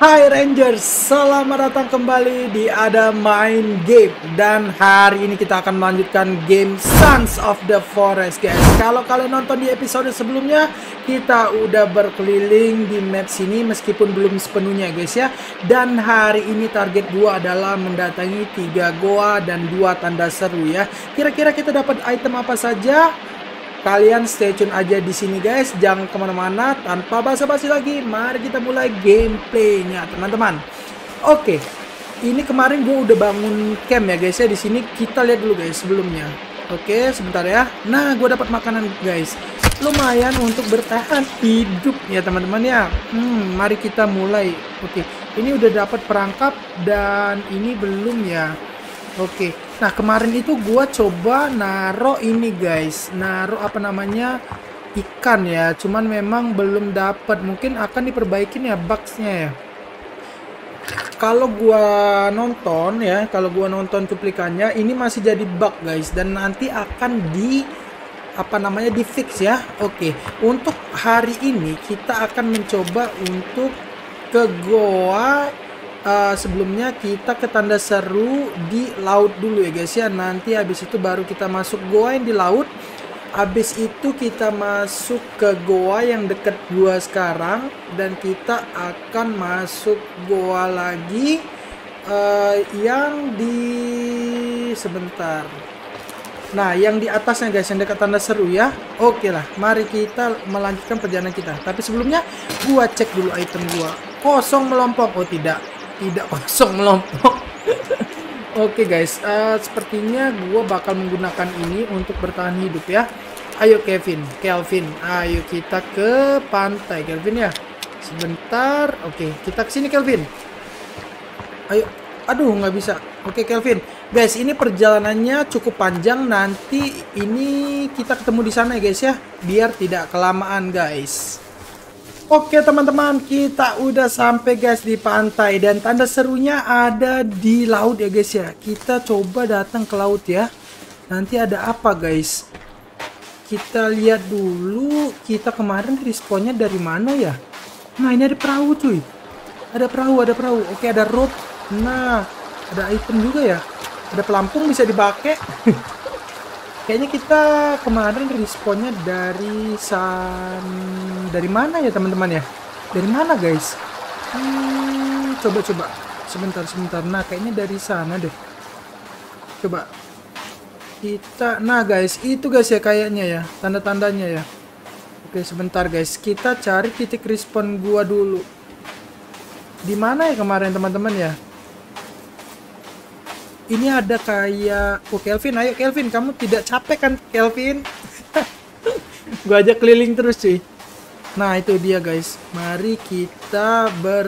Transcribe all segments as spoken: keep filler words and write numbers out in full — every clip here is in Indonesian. Hai Rangers, selamat datang kembali di Ada Main Game. Dan hari ini kita akan melanjutkan game Sons of the Forest, guys. Kalau kalian nonton di episode sebelumnya, kita udah berkeliling di map sini meskipun belum sepenuhnya, guys ya. Dan hari ini target gua adalah mendatangi tiga goa dan dua tanda seru ya. Kira-kira kita dapat item apa saja? Kalian stay tune aja di sini, guys. Jangan kemana-mana. Tanpa basa-basi lagi, mari kita mulai gameplaynya, teman-teman. Oke, ini kemarin gue udah bangun camp ya, guys ya. Di sini kita lihat dulu, guys, sebelumnya. Oke, sebentar ya. Nah, gue dapat makanan, guys. Lumayan untuk bertahan hidup ya, teman-teman ya. Hmm, mari kita mulai. Oke, ini udah dapat perangkap dan ini belum ya. Oke, nah kemarin itu gua coba naro ini, guys, naro apa namanya ikan ya, cuman memang belum dapat. Mungkin akan diperbaikin ya bugsnya ya. Kalau gua nonton ya, kalau gua nonton cuplikannya, ini masih jadi bug, guys, dan nanti akan di apa namanya di fix ya. Oke, untuk hari ini kita akan mencoba untuk ke goa. Uh, sebelumnya kita ke tanda seru di laut dulu ya, guys ya. Nanti habis itu baru kita masuk goa yang di laut. Habis itu kita masuk ke goa yang dekat gua sekarang, dan kita akan masuk goa lagi uh, yang di sebentar. Nah, yang di atasnya, guys, yang dekat tanda seru ya. Oke lah, mari kita melanjutkan perjalanan kita. Tapi sebelumnya gua cek dulu item gua. Kosong melompong. Oh tidak, tidak kosong melompong. Oke, guys, uh, sepertinya gue bakal menggunakan ini untuk bertahan hidup ya. Ayo Kelvin, Kelvin, ayo kita ke pantai Kelvin ya. Sebentar, oke, kita kesini Kelvin. Ayo, aduh nggak bisa. Oke Kelvin, guys, ini perjalanannya cukup panjang. Nanti ini kita ketemu di sana ya, guys ya, biar tidak kelamaan, guys. Oke teman-teman, kita udah sampai, guys, di pantai, dan tanda serunya ada di laut ya, guys ya. Kita coba datang ke laut ya. Nanti ada apa, guys? Kita lihat dulu. Kita kemarin responnya dari mana ya? Nah, ini ada perahu, cuy. Ada perahu, ada perahu. Oke, ada rope. Nah, ada item juga ya. Ada pelampung bisa dipakai. Kayaknya kita kemarin responnya dari san dari mana ya, teman-teman ya? Dari mana, guys? Hmm, coba coba sebentar sebentar. Nah, kayaknya dari sana deh. Coba kita, nah guys, itu guys ya kayaknya ya, tanda-tandanya ya. Oke, sebentar, guys. Kita cari titik respon gua dulu. Di mana ya kemarin, teman-teman ya? Ini ada kayak, oh Kelvin, ayo Kelvin, kamu tidak capek kan Kelvin? Gua aja keliling terus, cuy. Nah itu dia, guys. Mari kita ber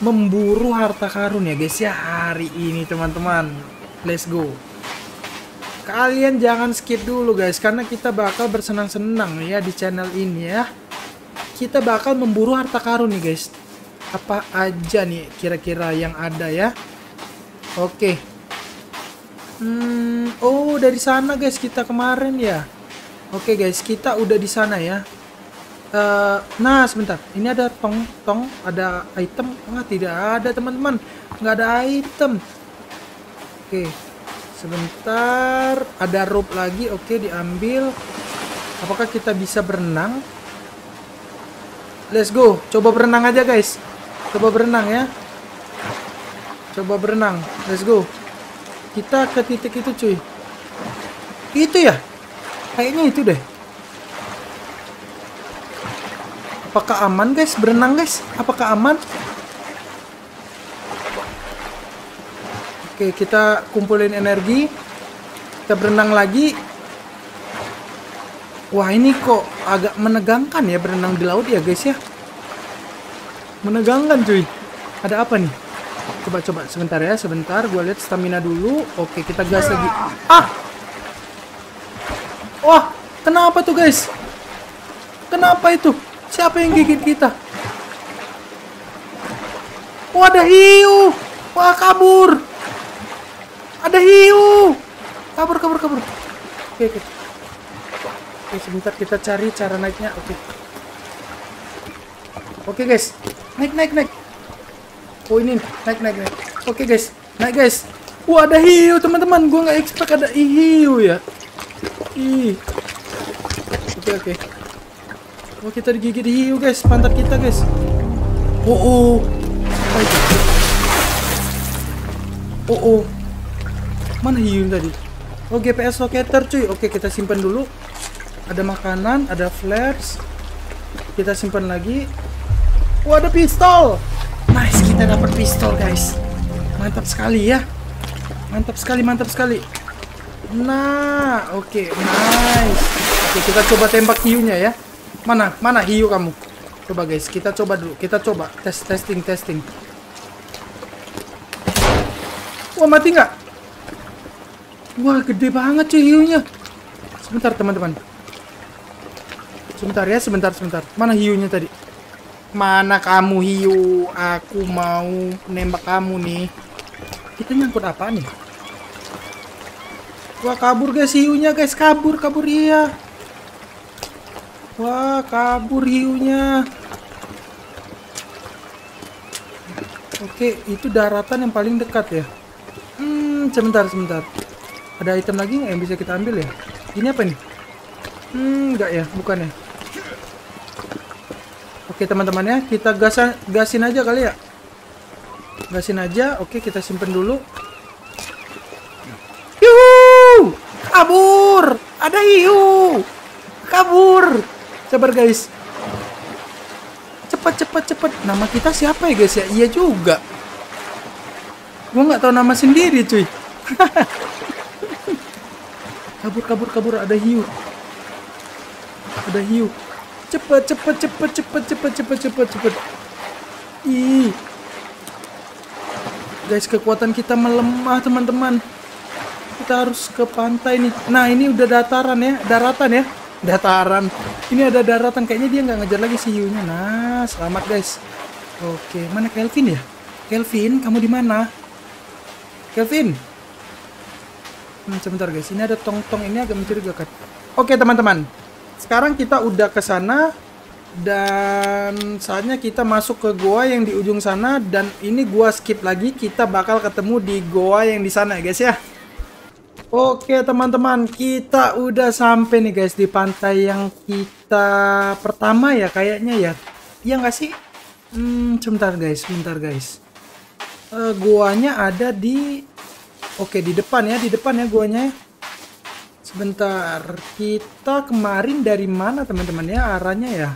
memburu harta karun ya, guys ya, hari ini, teman-teman. Let's go. Kalian jangan skip dulu, guys, karena kita bakal bersenang-senang ya di channel ini ya. Kita bakal memburu harta karun nih, guys. Apa aja nih kira-kira yang ada ya? Oke. Hmm, oh dari sana, guys, kita kemarin ya. Oke, guys, kita udah di sana ya. Uh, nah sebentar, ini ada tong-tong, ada item. Wah, tidak ada, teman-teman, nggak ada item. Oke, sebentar, ada rope lagi. Oke, diambil. Apakah kita bisa berenang? Let's go, coba berenang aja, guys. Coba berenang ya. Coba berenang, let's go. Kita ke titik itu, cuy. Itu ya? Kayaknya itu deh. Apakah aman, guys? Berenang, guys? Apakah aman? Oke, kita kumpulin energi. Kita berenang lagi. Wah, ini kok agak menegangkan ya berenang di laut ya, guys ya. Menegangkan, cuy. Ada apa nih? Coba-coba sebentar ya, sebentar. Gua lihat stamina dulu. Oke, kita gas lagi. Ah! Wah, kenapa tuh, guys? Kenapa itu? Siapa yang gigit kita? Oh, ada hiu. Wah, kabur. Ada hiu. Kabur, kabur, kabur. Oke, oke. Oke, sebentar kita cari cara naiknya. Oke. Oke, guys. Naik, naik, naik. Oh ini naik naik naik. Oke guys, naik guys. Wah ada hiu teman-teman, gue nggak expect ada hiu ya. Ih. Oke oke. Oh kita digigit hiu guys, pantat kita guys. Oh oh. Apa itu? Oh oh. Mana hiu tadi? Oh G P S locator cuy. Oke kita simpan dulu. Ada makanan, ada flares. Kita simpan lagi. Wah, ada pistol. Nice, kita dapat pistol, guys. Mantap sekali ya. Mantap sekali, mantap sekali. Nah, oke, okay, nice. Oke, okay, kita coba tembak hiunya ya. Mana? Mana hiu kamu? Coba, guys. Kita coba dulu. Kita coba tes testing testing. Wah, mati nggak? Wah, gede banget cuy hiunya. Sebentar, teman-teman. Sebentar ya, sebentar, sebentar. Mana hiunya tadi? Mana kamu hiu? Aku mau nembak kamu nih. Kita nyangkut apa nih? Wah, kabur guys hiunya, guys. Kabur, kabur iya. Wah, kabur hiunya. Oke, itu daratan yang paling dekat ya. Hmm, sebentar, sebentar. Ada item lagi nggak yang bisa kita ambil ya? Ini apa nih? Hmm, nggak ya, bukan ya. Oke teman-teman ya, kita gasan, gasin aja kali ya. Gasin aja, oke kita simpen dulu. Yuhu! Kabur! Ada hiu! Kabur! Sabar guys. Cepat, cepat, cepat. Nama kita siapa ya guys ya? Iya juga. Gua nggak tahu nama sendiri cuy. Kabur, kabur, kabur. Ada hiu. Ada hiu. Cepat, cepat, cepat, cepat, cepat, cepat, cepat, cepat. Ih. Guys, kekuatan kita melemah, teman-teman. Kita harus ke pantai nih. Nah, ini udah dataran ya, daratan ya. Dataran. Ini ada daratan, kayaknya dia nggak ngejar lagi si hiunya. Nah, selamat, guys. Oke, mana Kelvin ya? Kelvin, kamu di mana? Kelvin. Hmm, sebentar, guys. Ini ada tong-tong ini agak mencurigakan. Oke, teman-teman. Sekarang kita udah ke sana dan saatnya kita masuk ke goa yang di ujung sana, dan ini gua skip lagi, kita bakal ketemu di goa yang di sana ya guys ya. Oke teman-teman, kita udah sampai nih guys di pantai yang kita pertama ya kayaknya ya. Iya nggak sih? Hmm, sebentar guys, sebentar guys. Uh, goanya ada di Oke, di depan ya, di depan ya goanya. Sebentar, kita kemarin dari mana teman-teman ya arahnya ya?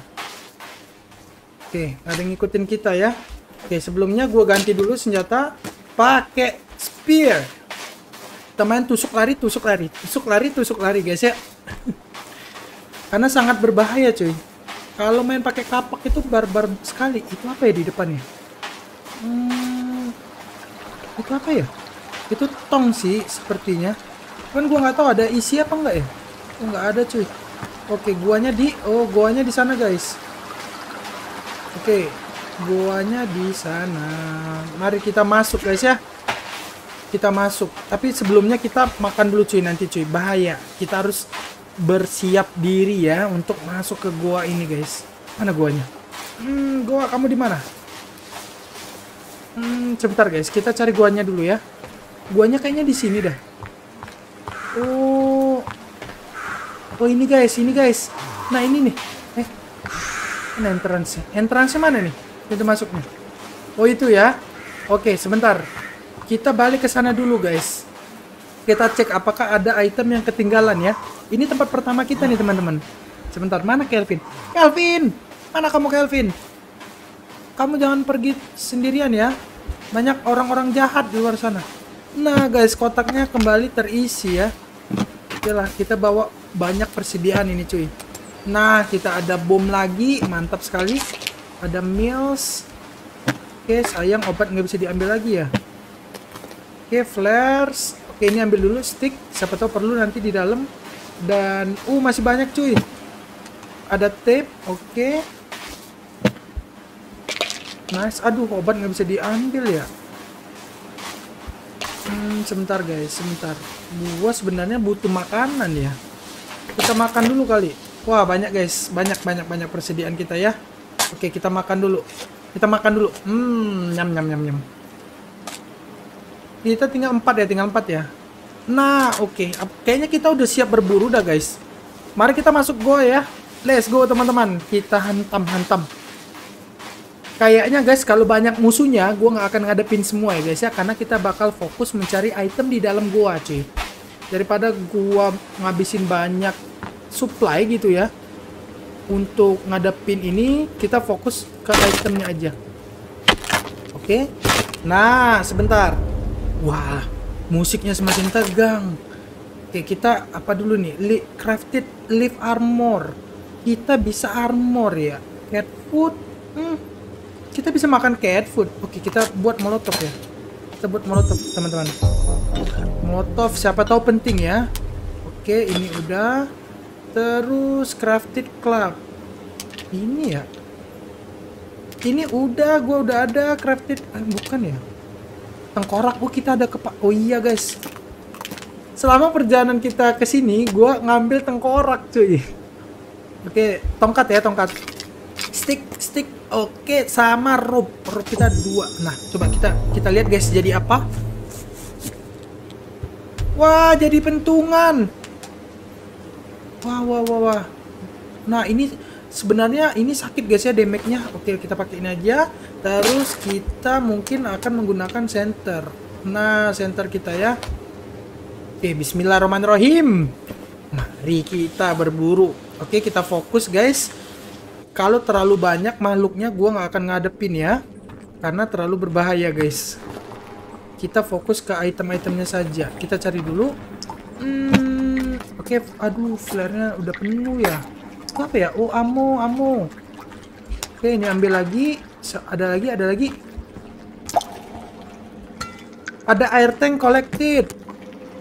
Oke, ada yang ngikutin kita ya. Oke, sebelumnya gue ganti dulu senjata pakai spear. Kita main tusuk lari, tusuk lari, tusuk lari, tusuk lari guys ya. Karena sangat berbahaya cuy. Kalau main pakai kapak itu barbar sekali. Itu apa ya di depannya? Hmm, itu apa ya? Itu tong sih sepertinya. Kan gua nggak tahu ada isi apa enggak ya? Oh, nggak ada cuy. Oke, guanya di oh guanya di sana guys. Oke, guanya di sana. Mari kita masuk guys ya. Kita masuk. Tapi sebelumnya kita makan dulu cuy nanti cuy. Bahaya. Kita harus bersiap diri ya untuk masuk ke gua ini guys. Mana guanya? Hmm, gua kamu di mana? Hmm, sebentar guys. Kita cari guanya dulu ya. Guanya kayaknya di sini dah. Oh, oh ini guys, ini guys. Nah ini nih, eh, ini entrance, entrance mana nih? Pintu masuknya. Oh itu ya. Oke sebentar, kita balik ke sana dulu guys. Kita cek apakah ada item yang ketinggalan ya. Ini tempat pertama kita nih teman-teman. Sebentar, mana Kelvin? Kelvin, mana kamu Kelvin? Kamu jangan pergi sendirian ya. Banyak orang-orang jahat di luar sana. Nah guys, kotaknya kembali terisi ya. Oke lah, kita bawa banyak persediaan ini cuy. Nah, kita ada bom lagi, mantap sekali. Ada meals. Oke, sayang obat nggak bisa diambil lagi ya. Oke, flares. Oke, ini ambil dulu stick, siapa tahu perlu nanti di dalam. Dan, uh masih banyak cuy. Ada tape, oke. Nice, aduh obat nggak bisa diambil ya. Hmm, sebentar guys, sebentar. Gua sebenarnya butuh makanan ya. Kita makan dulu kali. Wah banyak guys, banyak banyak banyak persediaan kita ya. Oke kita makan dulu. Kita makan dulu. Hmm, nyam nyam nyam nyam. Kita tinggal empat ya, tinggal empat ya. Nah, oke. Okay. Kayaknya kita udah siap berburu dah, guys. Mari kita masuk goa ya. Let's go, teman-teman. Kita hantam-hantam. Kayaknya, guys, kalau banyak musuhnya, gua nggak akan ngadepin semua ya, guys ya. Karena kita bakal fokus mencari item di dalam goa, cuy. Daripada gua ngabisin banyak supply gitu ya. Untuk ngadepin ini, kita fokus ke itemnya aja. Oke. Nah, sebentar. Wah, musiknya semakin tegang. Oke, kita apa dulu nih? Crafted leaf armor. Kita bisa armor ya. Cat food. Hmm. Kita bisa makan cat food. Oke, kita buat molotov ya. Kita buat molotov, teman-teman. Molotov, siapa tahu penting ya. Oke, ini udah. Terus crafted club ini ya, ini udah, gua udah ada crafted, eh, bukan ya, tengkorak. Oh, kita ada kepa, oh iya guys, selama perjalanan kita ke sini gua ngambil tengkorak cuy. Oke, tongkat ya, tongkat, stick stick. Oke, sama rope, rope kita dua. Nah, coba kita kita lihat guys, jadi apa. Wah, jadi pentungan. Wah, wah, wah, wah. Nah, ini sebenarnya ini sakit guys ya damage-nya. Oke, kita pakai ini aja. Terus kita mungkin akan menggunakan center. Nah, center kita ya. Oke, bismillahirrahmanirrahim. Mari kita berburu. Oke, kita fokus guys. Kalau terlalu banyak makhluknya gua nggak akan ngadepin ya. Karena terlalu berbahaya guys. Kita fokus ke item-itemnya saja. Kita cari dulu. Hmm. Oke, aduh, flare-nya udah penuh ya. Itu apa ya? Oh, ammo, ammo. Oke, ini ambil lagi. Ada lagi, ada lagi. Ada air tank collected.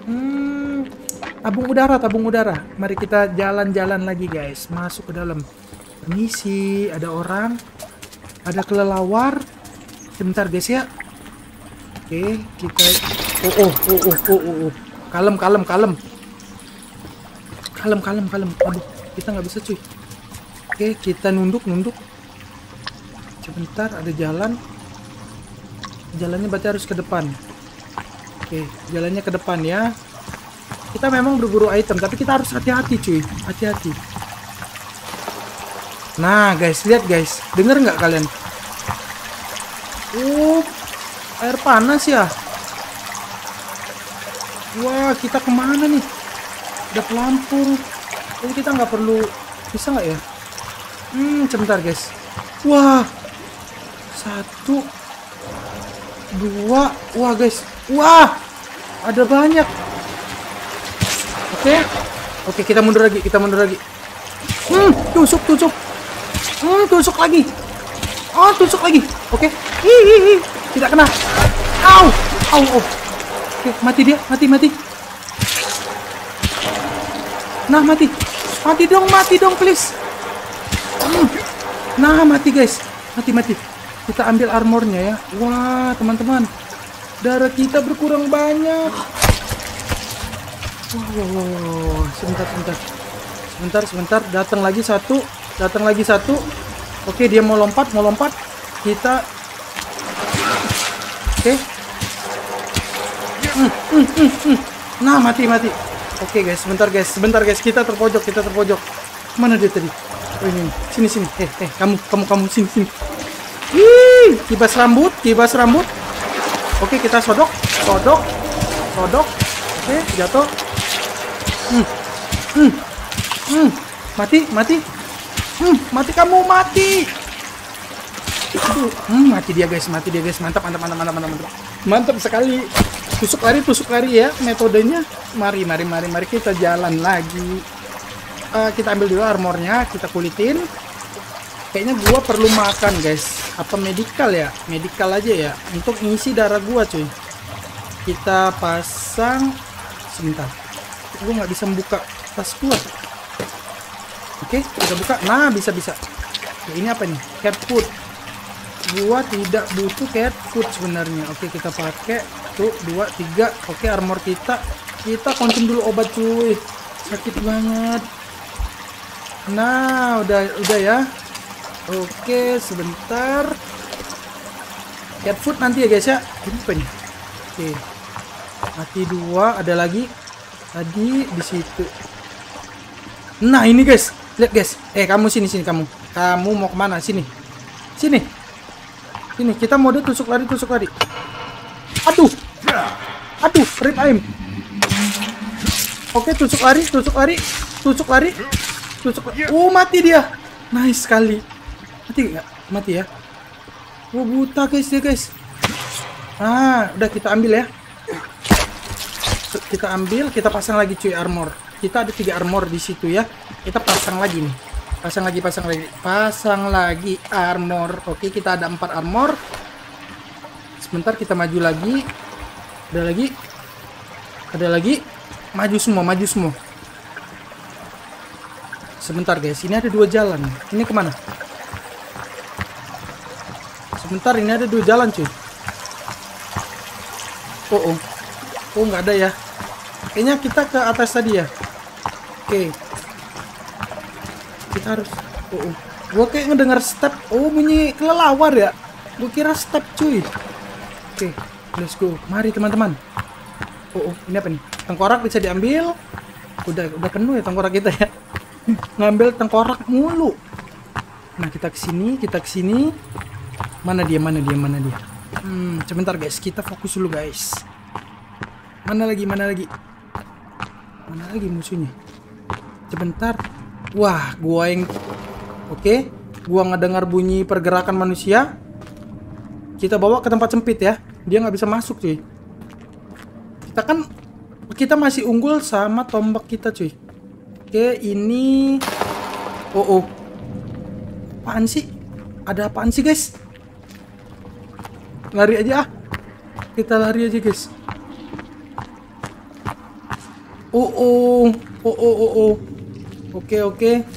Hmm, tabung udara, tabung udara. Mari kita jalan-jalan lagi, guys. Masuk ke dalam. Misi, ada orang. Ada kelelawar. Sebentar, guys ya. Oke, kita. Oh, oh, oh, oh, oh, oh. Kalem, kalem, kalem. Kalem, kalem, kalem. Aduh, kita nggak bisa cuy. Oke, kita nunduk, nunduk. Sebentar, ada jalan. Jalannya berarti harus ke depan. Oke, jalannya ke depan ya. Kita memang berburu item, tapi kita harus hati-hati cuy. Hati-hati. Nah guys, lihat guys. Dengar nggak kalian? Uh, air panas ya. Wah, kita kemana nih? Ada pelampung. Jadi kita nggak perlu, bisa nggak ya? Hmm, sebentar guys. Wah, satu, dua, wah guys, wah, ada banyak. Oke, oke, kita mundur lagi, kita mundur lagi. Hmm, tusuk, tusuk, hmm, tusuk lagi. Oh, tusuk lagi. Oke, hihihi, tidak kena. Au, au, au. Oke, mati dia, mati, mati. Nah, mati. Mati dong, mati dong, please. Hmm. Nah, mati guys. Mati, mati. Kita ambil armornya ya. Wah, teman-teman. Darah kita berkurang banyak. Wah, wah, wah, wah. Sebentar, sebentar. Sebentar, sebentar. Datang lagi satu. Datang lagi satu. Oke, dia mau lompat, mau lompat. Kita. Oke. Hmm, hmm, hmm, hmm. Nah, mati, mati. Oke okay guys, sebentar guys, sebentar guys, kita terpojok, kita terpojok. Mana dia tadi? Oh, ini, sini, sini, eh, eh, kamu, kamu, kamu, sini, sini. Wih, kibas rambut, kibas rambut. Oke, okay, kita sodok, sodok, sodok. Oke, okay, jatuh. Hmm, hmm, hmm, mati, mati. Hmm, mati kamu, mati. Aduh, hmm, mati dia guys, mati dia guys, mantap, mantap, mantap, mantap, mantap, mantap sekali. Tusuk lari, tusuk lari ya metodenya. Mari, mari, mari, mari kita jalan lagi. Uh, kita ambil dulu armornya, kita kulitin. Kayaknya gua perlu makan guys. Apa medical ya? Medical aja ya. Untuk ngisi darah gua cuy. Kita pasang. Sebentar. Gua nggak bisa membuka tas gua. Oke, kita buka. Nah, bisa, bisa. Oke, ini apa nih? Cat food. Gua tidak butuh cat food sebenarnya. Oke, kita pakai. satu, dua, tiga. Oke, armor kita. Kita konsum dulu obat cuy. Sakit banget. Nah, udah udah ya. Oke, sebentar. Cat food nanti ya guys ya. Ini apa nih? Oke. Mati dua, ada lagi. Tadi di situ. Nah, ini guys. Lihat guys. Eh, kamu sini sini kamu. Kamu mau kemana? Sini. Sini. Sini, kita mode tusuk lari, tusuk lari. Aduh. Aduh, rip aim. Oke, tusuk lari, tusuk lari, tusuk lari. Tusuk lari. Oh, mati dia. Nice sekali. Mati enggak? Mati ya. Oh, buta guys dia, guys. Ah, udah kita ambil ya. Kita ambil, kita pasang lagi cuy armor. Kita ada tiga armor di situ ya. Kita pasang lagi nih. Pasang lagi, pasang lagi. Pasang lagi armor. Oke, kita ada empat armor. Sebentar kita maju lagi. Ada lagi. Ada lagi. Maju semua, maju semua. Sebentar guys, ini ada dua jalan. Ini kemana? Sebentar, ini ada dua jalan cuy. Oh, oh. Oh, nggak ada ya. Kayaknya kita ke atas tadi ya. Oke. Kita harus... Oh, oh. Gue kayak ngedengar step. Oh, bunyi kelelawar ya. Gue kira step cuy. Oke, let's go. Mari teman-teman. Oh, oh. Ini apa nih? Tengkorak bisa diambil. Udah, udah penuh ya tengkorak kita ya. Ngambil tengkorak mulu. Nah, kita kesini, kita kesini. Mana dia, mana dia, mana dia. Hmm, sebentar guys. Kita fokus dulu guys. Mana lagi, mana lagi, mana lagi musuhnya. Sebentar. Wah, gua yang... Oke, gua ngedengar bunyi pergerakan manusia. Kita bawa ke tempat sempit ya. Dia nggak bisa masuk cuy. Kita kan... Kita masih unggul sama tombak kita cuy. Oke, ini... Oh, oh. Apaan sih? Ada apaan sih guys? Lari aja ah. Kita lari aja guys. Oh oh oh oh oh oh. Oke oke.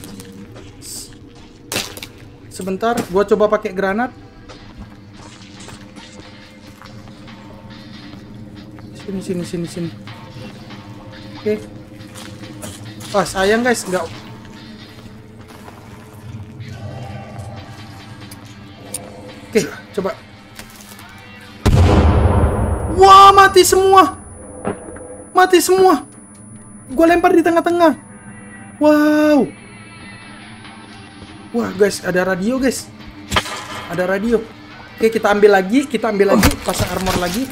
Sebentar, gua coba pakai granat. Sini sini sini sini. Oke. Wah, sayang guys, nggak. Oke, coba. Wah, mati semua. Mati semua. Gue lempar di tengah-tengah. Wow. Wah guys, ada radio guys. Ada radio. Oke, kita ambil lagi. Kita ambil lagi. Pasang armor lagi.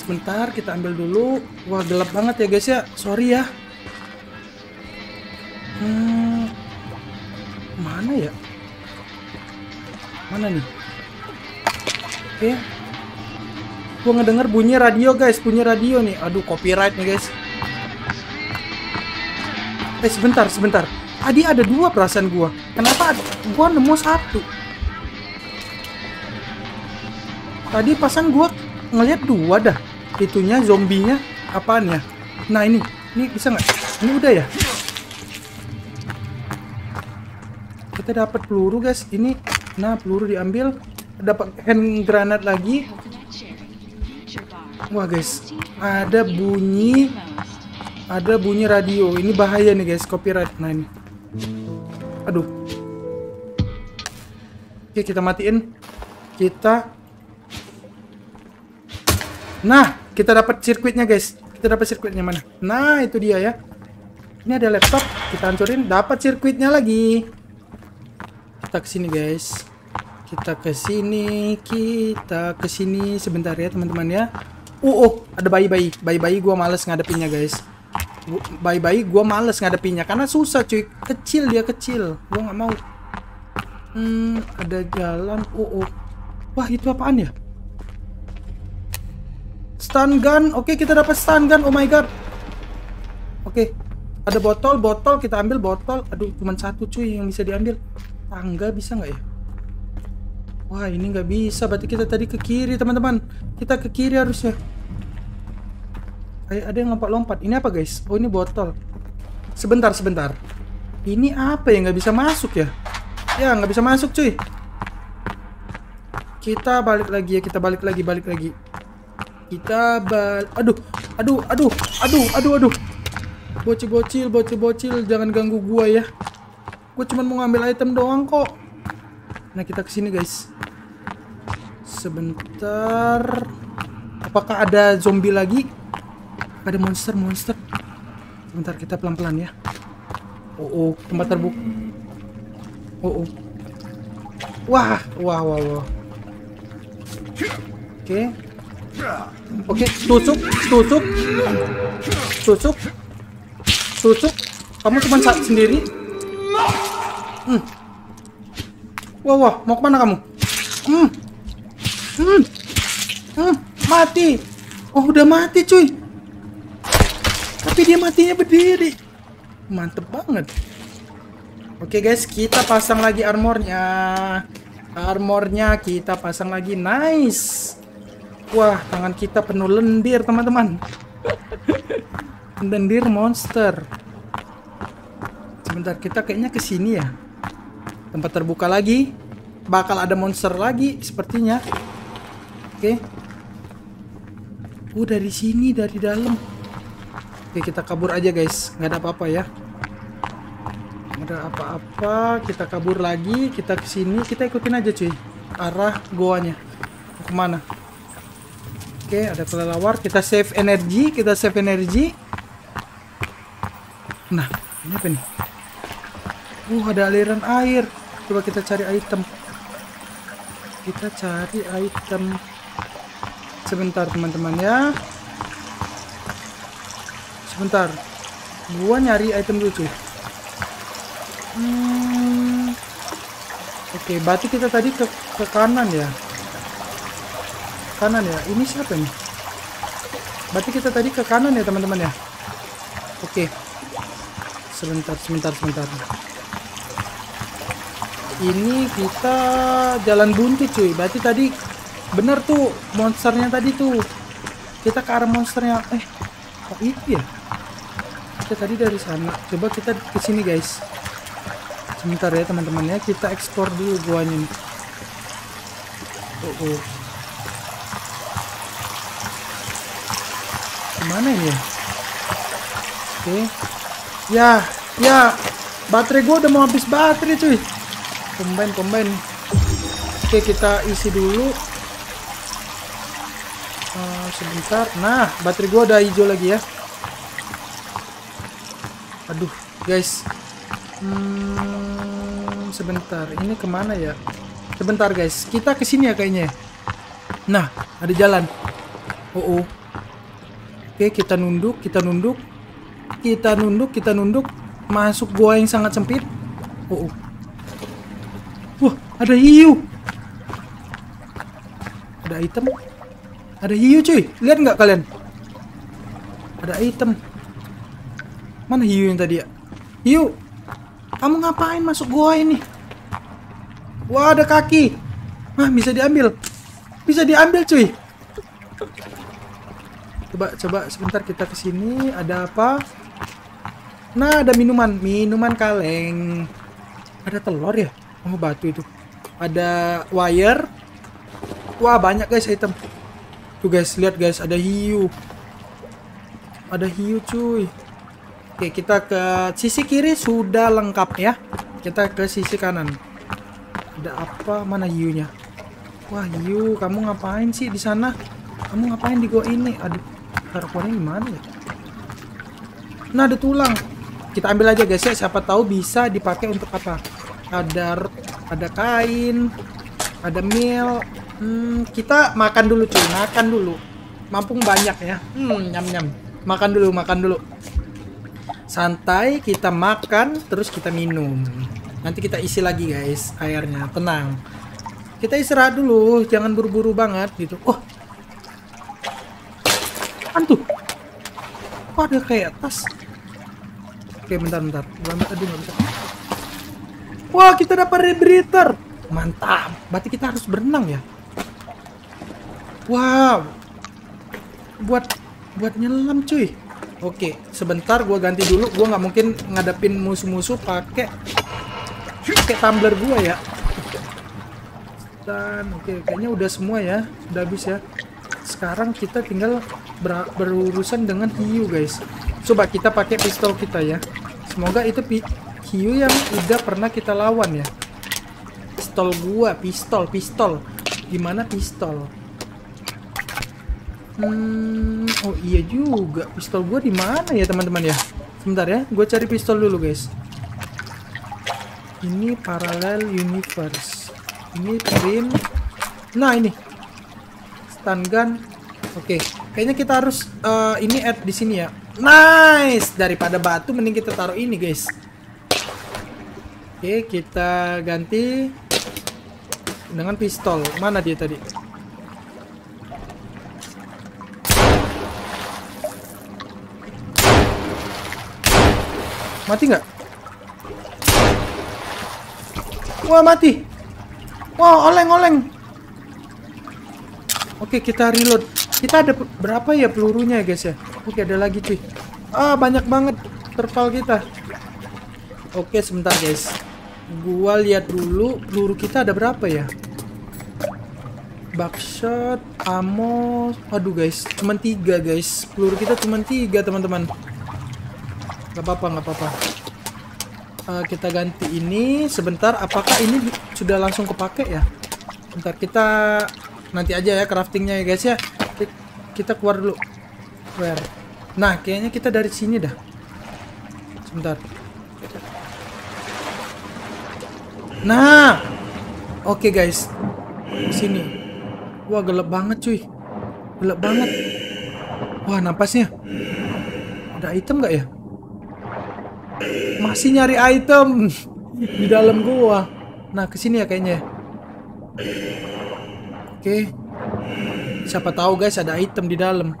Sebentar, kita ambil dulu. Wah, gelap banget ya guys ya. Sorry ya. Hmm, mana ya? Mana nih? Oke. Gue ngedenger bunyi radio guys. Bunyi radio nih. Aduh, copyright nih guys. Eh, sebentar, sebentar. Tadi ada dua perasaan gua. Kenapa gua nemu satu? Tadi pasan gua ngeliat dua dah. Itunya, zombinya, apaan ya? Nah, ini. Ini bisa nggak? Ini udah ya? Kita dapat peluru, guys. Ini, nah, peluru diambil. Dapat hand granat lagi. Wah, guys. Ada bunyi... Ada bunyi radio. Ini bahaya nih guys, copyright. Nah ini. Aduh. Oke, kita matiin. Kita. Nah, kita dapat sirkuitnya guys. Kita dapat sirkuitnya mana? Nah, itu dia ya. Ini ada laptop, kita hancurin, dapat sirkuitnya lagi. Kita ke sini guys. Kita ke sini, kita ke sini sebentar ya, teman-teman ya. Oh, oh, ada bayi-bayi. Bayi-bayi gua males ngadepinnya guys. Bayi-bayi gue males ngadepinnya karena susah cuy. Kecil dia, kecil. Gue gak mau. Hmm, ada jalan. Oh, oh. Wah, itu apaan ya? Stun gun. Oke, kita dapat stun gun. Oh my god. Oke. Ada botol, botol. Kita ambil botol. Aduh, cuma satu cuy yang bisa diambil. Tangga bisa gak ya? Wah, ini gak bisa. Berarti kita tadi ke kiri, teman-teman. Kita ke kiri harusnya. Ada yang lompat-lompat. Ini apa guys? Oh, ini botol. Sebentar, sebentar. Ini apa ya? Nggak bisa masuk ya? Ya, nggak bisa masuk cuy. Kita balik lagi ya. Kita balik lagi, balik lagi. Kita balik. Aduh, aduh, aduh, aduh, aduh, aduh. Bocil-bocil, bocil-bocil. Jangan ganggu gua ya. Gue cuma mau ngambil item doang kok. Nah, kita kesini guys. sebentar. Apakah ada zombie lagi? Ada monster-monster. Sebentar, kita pelan-pelan ya. Oh, oh, tempat terbuka. Oh, oh. Wah, wah, wah, wah. Oke. Okay. Oke, okay, tusuk, tusuk. Tusuk. Tusuk. Kamu cuma sendiri? Hmm. Wah, wah, mau kemana kamu? Hmm. Hmm. Hmm, mati. Oh, udah mati, cuy. Tapi dia matinya berdiri. Mantep banget. Oke guys, kita pasang lagi armornya. Armornya kita pasang lagi. Nice. Wah, tangan kita penuh lendir, teman-teman. Lendir monster. Sebentar, kita kayaknya ke sini ya. Tempat terbuka lagi. Bakal ada monster lagi sepertinya. Oke. Oh, dari sini, dari dalam. Oke, kita kabur aja guys. Nggak ada apa-apa ya. Ada apa-apa, kita kabur lagi, kita kesini, kita ikutin aja cuy arah goanya mau kemana. Oke, ada kelelawar, kita save energi, kita save energi. Nah, ini apa nih? Uh, ada aliran air. Coba kita cari item. Kita cari item. Sebentar teman-teman ya. Sebentar. Gua nyari item dulu cuy. Hmm. Oke, okay, berarti kita tadi ke, ke kanan ya. Kanan ya. Ini siapa nih? Berarti kita tadi ke kanan ya, teman-teman ya. Oke. Okay. Sebentar, sebentar, sebentar. Ini kita jalan buntu, cuy. Berarti tadi bener tuh monsternya tadi tuh. Kita ke arah monsternya. Eh, kok itu ya? Kita tadi dari sana. Coba kita ke sini, guys. Bentar ya teman-teman ya, kita ekspor dulu guanya nih. Oh, oh. Gimana ini ya? Oke. Okay. Ya, ya. Baterai gua udah mau habis baterai cuy. Combine, combine. Oke, okay, kita isi dulu. Uh, sebentar. Nah, baterai gua udah hijau lagi ya. Aduh, guys. Hmm, sebentar, ini kemana ya? Sebentar guys, kita kesini ya kayaknya. Nah, ada jalan. Oh, oh. Oke, kita nunduk, kita nunduk, kita nunduk, kita nunduk, masuk gua yang sangat sempit. Oh, oh. Wah, ada hiu. Ada item. Ada hiu cuy, lihat nggak kalian? Ada item. Mana hiu yang tadi ya? Hiu. Kamu ngapain masuk gua ini? Wah, ada kaki. Nah, bisa diambil. Bisa diambil, cuy. Coba, coba sebentar kita ke sini. Ada apa? Nah, ada minuman. Minuman kaleng. Ada telur ya? Oh, batu itu. Ada wire. Wah, banyak guys item. Tuh guys, lihat guys. Ada hiu. Ada hiu, cuy. Oke, kita ke sisi kiri sudah lengkap ya. Kita ke sisi kanan. Ada apa? Mana hiunya? Wah, hiu, kamu ngapain sih di sana? Kamu ngapain di gua ini? Aduh, taruhannya gimana ya? Nah, ada tulang. Kita ambil aja guys ya, siapa tahu bisa dipakai untuk apa? Ada ada kain, ada mil. Hmm, kita makan dulu cuy, makan dulu. Mampung banyak ya. Hmm, nyam-nyam. Makan dulu, makan dulu. Santai, kita makan, terus kita minum. Nanti kita isi lagi guys airnya, tenang. Kita istirahat dulu, jangan buru-buru banget gitu. Oh, antuh. Kok ada kayak tas? Oke, bentar-bentar. Aduh, nggak bisa. Wah, kita dapat rebreather. Mantap. Berarti kita harus berenang ya. Wow. Buat buat nyelam cuy. Oke, sebentar gue ganti dulu. Gue nggak mungkin ngadepin musuh-musuh pakai pakai tumbler gue ya. Dan oke, kayaknya udah semua ya, udah habis ya. Sekarang kita tinggal ber berurusan dengan hiu guys. Coba kita pakai pistol kita ya. Semoga itu hiu yang udah pernah kita lawan ya. Pistol gue, pistol, pistol. Gimana pistol? Hmm, oh iya juga, pistol gua di mana ya teman-teman ya? Sebentar ya, gua cari pistol dulu guys. Ini parallel universe. Ini trim. Nah ini stun gun. Oke, okay. Kayaknya kita harus uh, ini add di sini ya. Nice, daripada batu mending kita taruh ini guys. Oke, okay, kita ganti dengan pistol. Mana dia tadi? Mati nggak? Wah mati. Wah oleng-oleng. Oke kita reload. Kita ada berapa ya pelurunya guys ya? Oke ada lagi cuy. Ah banyak banget terpal kita. Oke sebentar guys. Gua lihat dulu peluru kita ada berapa ya? Buckshot, ammo. Aduh guys, cuman tiga guys. Peluru kita cuman tiga teman-teman. Gak apa-apa, gak apa-apa. Uh, kita ganti ini sebentar. Apakah ini sudah langsung kepake ya? Bentar kita nanti aja ya craftingnya ya guys ya. Kita keluar dulu. Where? Nah, kayaknya kita dari sini dah. Sebentar. Nah, oke okay guys. Sini. Wah gelap banget cuy. Gelap banget. Wah napasnya. Ada item gak ya? Masih nyari item di dalam gua. Nah, kesini ya kayaknya. Oke. Siapa tahu guys ada item di dalam.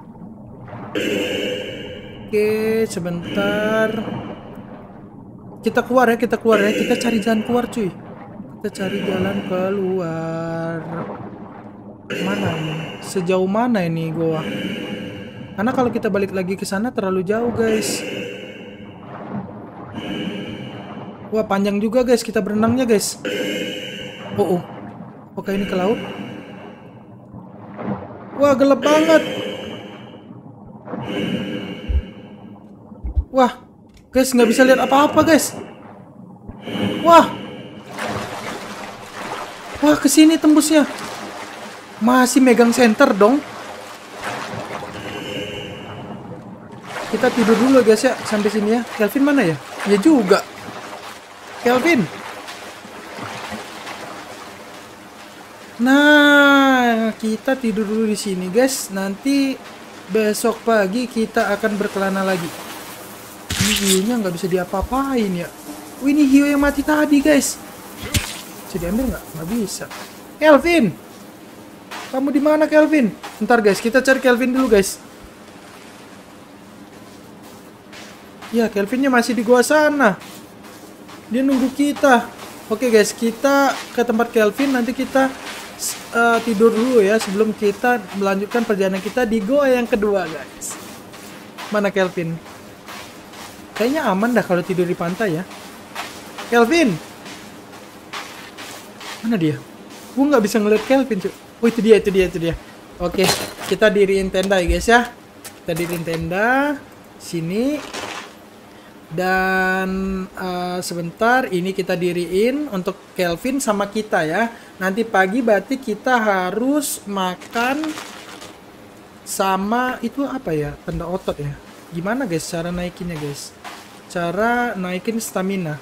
Oke, sebentar. Kita keluar ya, kita keluar ya. Kita cari jalan keluar, cuy. Kita cari jalan keluar. Mana ini? Sejauh mana ini gua? Karena kalau kita balik lagi ke sana terlalu jauh, guys. Wah panjang juga guys kita berenangnya guys. Oh, oh. Oke ini ke laut. Wah gelap banget. Wah guys nggak bisa lihat apa-apa guys. Wah. Wah kesini tembusnya. Masih megang center dong. Kita tidur dulu guys ya sampai sini ya. Kelvin mana ya? Ya juga. Kelvin. Nah, kita tidur dulu di sini, guys. Nanti besok pagi kita akan berkelana lagi. Ini hiunya nggak bisa diapa-apain ya. Wih, ini hiu yang mati tadi, guys. Bisa diambil nggak? Nggak bisa. Kelvin, kamu di mana, Kelvin? Bentar, guys. Kita cari Kelvin dulu, guys. Ya, Kelvinnya masih di gua sana. Dia nunggu kita. Oke guys, kita ke tempat Kelvin. Nanti kita uh, tidur dulu ya sebelum kita melanjutkan perjalanan kita di goa yang kedua guys. Mana Kelvin? Kayaknya aman dah kalau tidur di pantai ya. Kelvin, mana dia? Gue nggak bisa ngeliat Kelvin cuy. Oh itu dia, itu dia, itu dia. Oke, kita diriin tenda ya guys ya. Kita diriin tenda. Sini. Dan uh, sebentar ini kita diriin untuk Kelvin sama kita ya. Nanti pagi berarti kita harus makan sama itu apa ya? Tenda otot ya. Gimana guys cara naikinnya guys? Cara naikin stamina.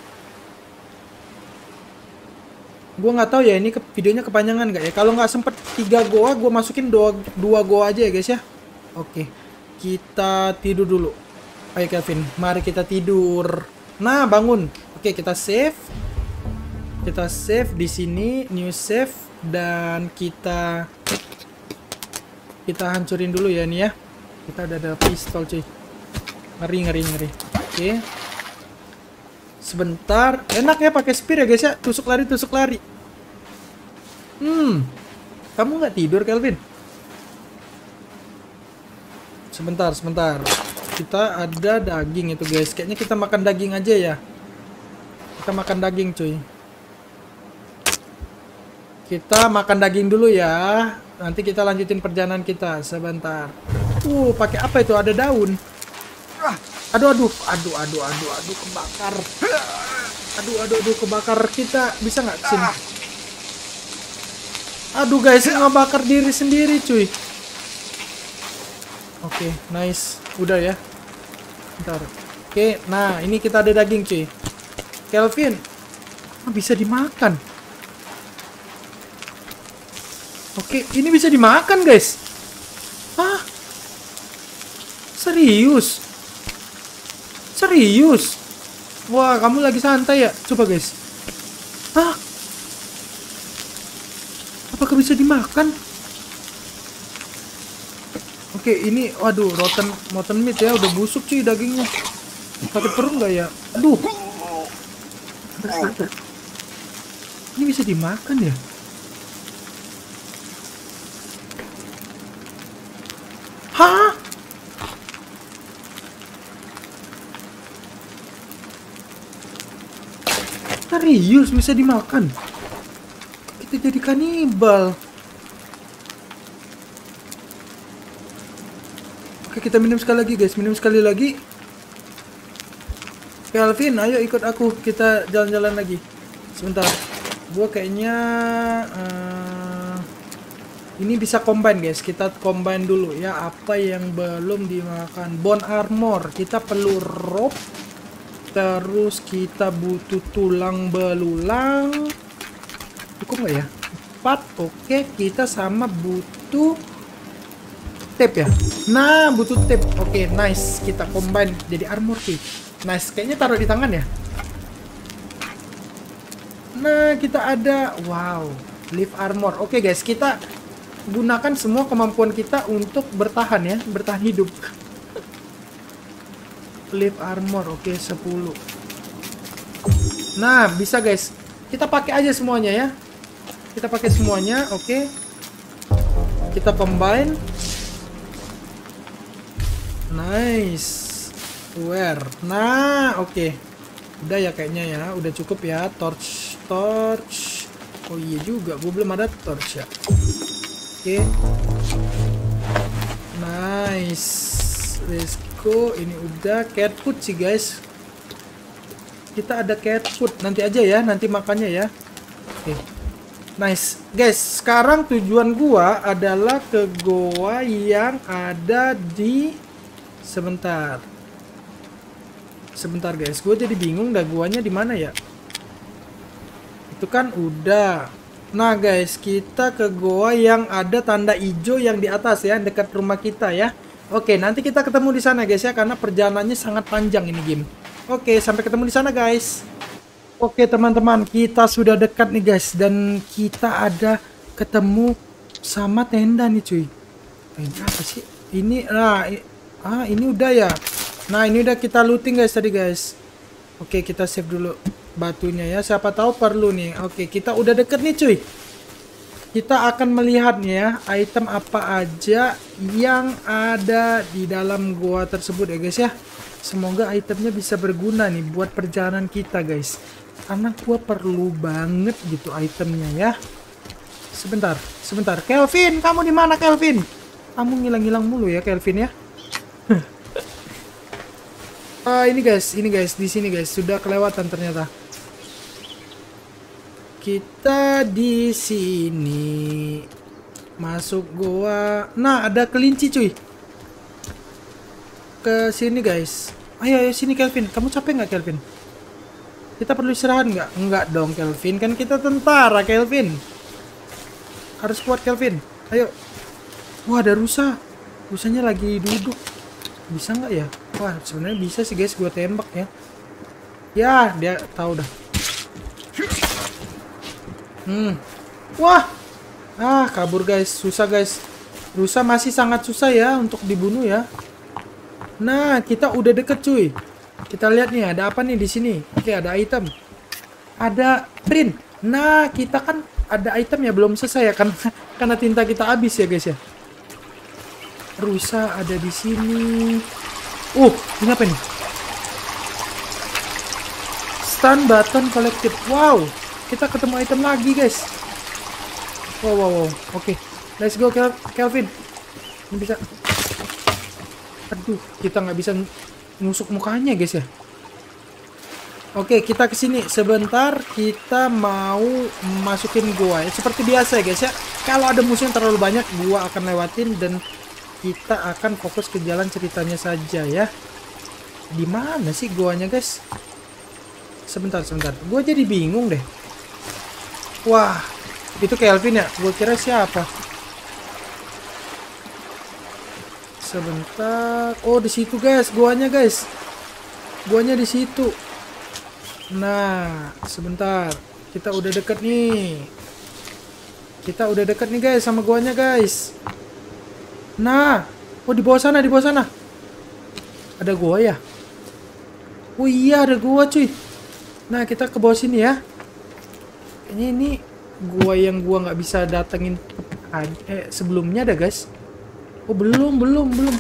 Gue nggak tahu ya ini ke videonya kepanjangan nggak ya? Kalau nggak sempet tiga goa, gue masukin dua dua goa aja ya guys ya. Oke, kita tidur dulu. Ayo Kelvin, mari kita tidur. Nah, bangun. Oke, kita save. Kita save di sini, new save, dan kita kita hancurin dulu ya ini ya. Kita udah ada pistol cuy. Ngeri ngeri ngeri. Oke. Sebentar. Enak ya pakai spear ya guys ya. Tusuk lari tusuk lari. Hmm. Kamu nggak tidur Kelvin? Sebentar sebentar. Kita ada daging itu guys. Kayaknya kita makan daging aja ya. Kita makan daging cuy. Kita makan daging dulu ya. Nanti kita lanjutin perjalanan kita. Sebentar. Uh, pakai apa itu? Ada daun. Aduh aduh aduh aduh aduh aduh kebakar. Aduh aduh aduh kebakar. Kita bisa nggak kesini? Aduh guys, ngebakar diri sendiri cuy. Oke, okay, nice. Udah ya. Bentar. Oke, okay, nah ini kita ada daging cuy. Kelvin, oh, bisa dimakan. Oke, okay, ini bisa dimakan guys. Hah? Serius? Serius? Wah, kamu lagi santai ya? Coba guys. Hah? Apakah bisa dimakan? Oke, ini waduh, rotten rotten meat ya, udah busuk cuy dagingnya. Sakit perut nggak ya? Aduh. Ini bisa dimakan ya? Hah? Serius bisa dimakan? Kita jadi kanibal. Oke, kita minum sekali lagi guys, minum sekali lagi. Kelvin, ayo ikut aku, kita jalan-jalan lagi. Sebentar, gua kayaknya uh, ini bisa combine guys, kita combine dulu ya. Apa yang belum dimakan? Bone armor, kita perlu rope. Terus kita butuh tulang belulang. Cukup nggak ya? Empat. Oke, kita sama butuh tape ya. Nah, butuh tape. Oke, nice. Kita combine jadi armor sih. Nice. Kayaknya taruh di tangan ya. Nah, kita ada. Wow. Leaf armor. Oke guys, kita gunakan semua kemampuan kita untuk bertahan ya. Bertahan hidup. Leaf armor, oke, okay, sepuluh. Nah, bisa guys. Kita pakai aja semuanya ya. Kita pakai semuanya, oke. Okay. Kita combine. Nice. Wear. Nah, oke. Okay. Udah ya kayaknya ya, udah cukup ya. Torch, torch. Oh iya juga, gue belum ada torch ya. Oke. Okay. Nice. Let's go. Ini udah cat food sih guys. Kita ada cat food. Nanti aja ya, nanti makannya ya. Oke, okay. Nice guys. Sekarang tujuan gua adalah ke goa yang ada di sebentar. Sebentar guys, gua jadi bingung dah guanya di mana ya. Itu kan udah. Nah guys, kita ke goa yang ada tanda hijau yang di atas ya, dekat rumah kita ya. Oke, nanti kita ketemu di sana guys ya, karena perjalanannya sangat panjang ini game. Oke, sampai ketemu di sana guys. Oke teman-teman, kita sudah dekat nih guys, dan kita ada ketemu sama tenda nih cuy. Tenda apa sih? Ini, nah, ah ini udah ya. Nah ini udah kita looting guys tadi guys. Oke, kita save dulu batunya ya, siapa tahu perlu nih. Oke, kita udah deket nih cuy. Kita akan melihatnya ya, item apa aja yang ada di dalam goa tersebut ya guys ya. Semoga itemnya bisa berguna nih buat perjalanan kita guys. Karena gua perlu banget gitu itemnya ya. Sebentar, sebentar. Kelvin, kamu di mana Kelvin? Kamu ngilang-ngilang mulu ya Kelvin ya. Ah, uh, ini guys, ini guys, di sini guys, sudah kelewatan ternyata. Kita di sini masuk goa. Nah, ada kelinci cuy. Ke sini guys. Ayo, ayo sini Kelvin. Kamu capek nggak Kelvin? Kita perlu istirahat nggak? Nggak dong Kelvin. Kan kita tentara Kelvin. Harus kuat Kelvin. Ayo. Wah, ada rusa. Rusanya lagi duduk. Bisa nggak ya? Wah, sebenarnya bisa sih guys. Gua tembak ya. Ya, dia tahu dah. Hmm. Wah. Ah, kabur guys. Susah guys. Rusa masih sangat susah ya untuk dibunuh ya. Nah, kita udah deket cuy. Kita lihat nih ada apa nih di sini. Oke, ada item. Ada print. Nah, kita kan ada item ya, belum selesai ya kan karena tinta kita habis ya guys ya. Rusa ada di sini. Uh, ini apa nih? Stun button collected. Wow. Kita ketemu item lagi guys. Wow, wow, wow. Oke, okay. Let's go Kel Kelvin. Ini bisa. Aduh, kita nggak bisa nusuk mukanya guys ya. Oke, kita kesini sebentar. Kita mau masukin gua ya. Seperti biasa ya guys ya, kalau ada musuh yang terlalu banyak gua akan lewatin dan kita akan fokus ke jalan ceritanya saja ya. Di mana sih guanya guys? Sebentar, sebentar. Gua jadi bingung deh. Wah, itu Kelvin ya? Gua kira siapa? Sebentar. Oh, di situ guys, guanya guys. Guanya di situ. Nah, sebentar. Kita udah deket nih. Kita udah deket nih guys sama guanya guys. Nah, oh di bawah sana, di bawah sana. Ada gua ya? Oh iya, ada gua cuy. Nah, kita ke bawah sini ya. Ini ini gua yang gua nggak bisa datengin eh sebelumnya ada guys. Oh, belum, belum, belum.